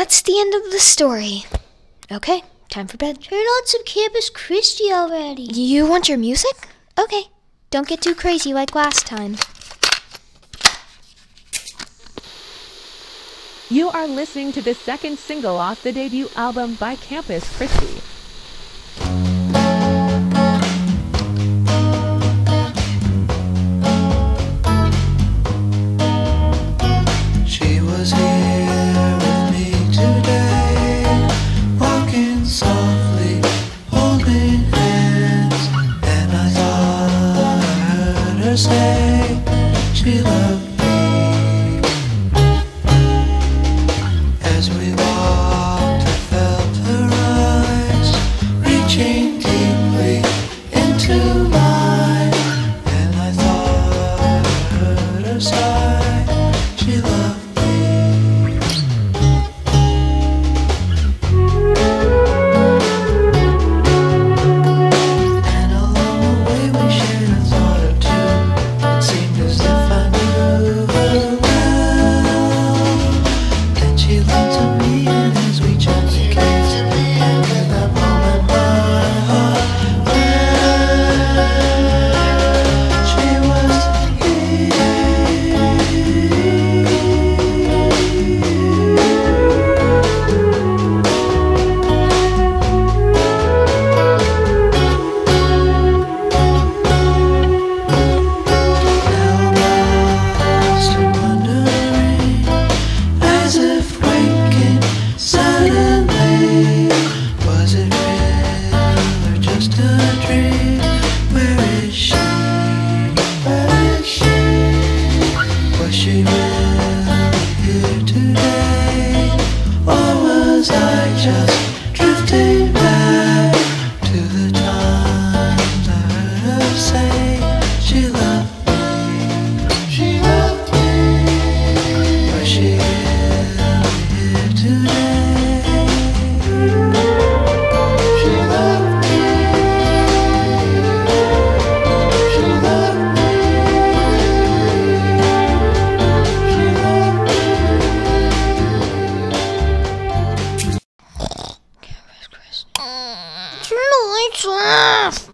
that's the end of the story. Okay, time for bed. Turn on some Campus Christy already. You want your music? Okay, don't get too crazy like last time. You are listening to the second single off the debut album by Campus Christy. She loved me. As we walked, I felt her eyes reaching deeply into mine, and I thought I heard her sigh. She loved me.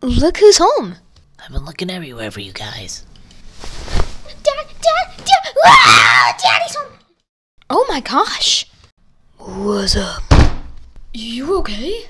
Look who's home. I've been looking everywhere for you guys. Dad! Wow, Daddy's home! Oh my gosh. What's up? You okay?